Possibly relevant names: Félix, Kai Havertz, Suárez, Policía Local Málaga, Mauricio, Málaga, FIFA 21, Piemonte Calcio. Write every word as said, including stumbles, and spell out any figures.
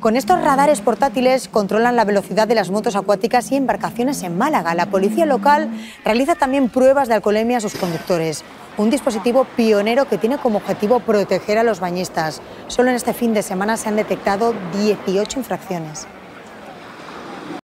Con estos radares portátiles controlan la velocidad de las motos acuáticas y embarcaciones en Málaga. La policía local realiza también pruebas de alcoholemia a sus conductores. Un dispositivo pionero que tiene como objetivo proteger a los bañistas. Solo en este fin de semana se han detectado dieciocho infracciones.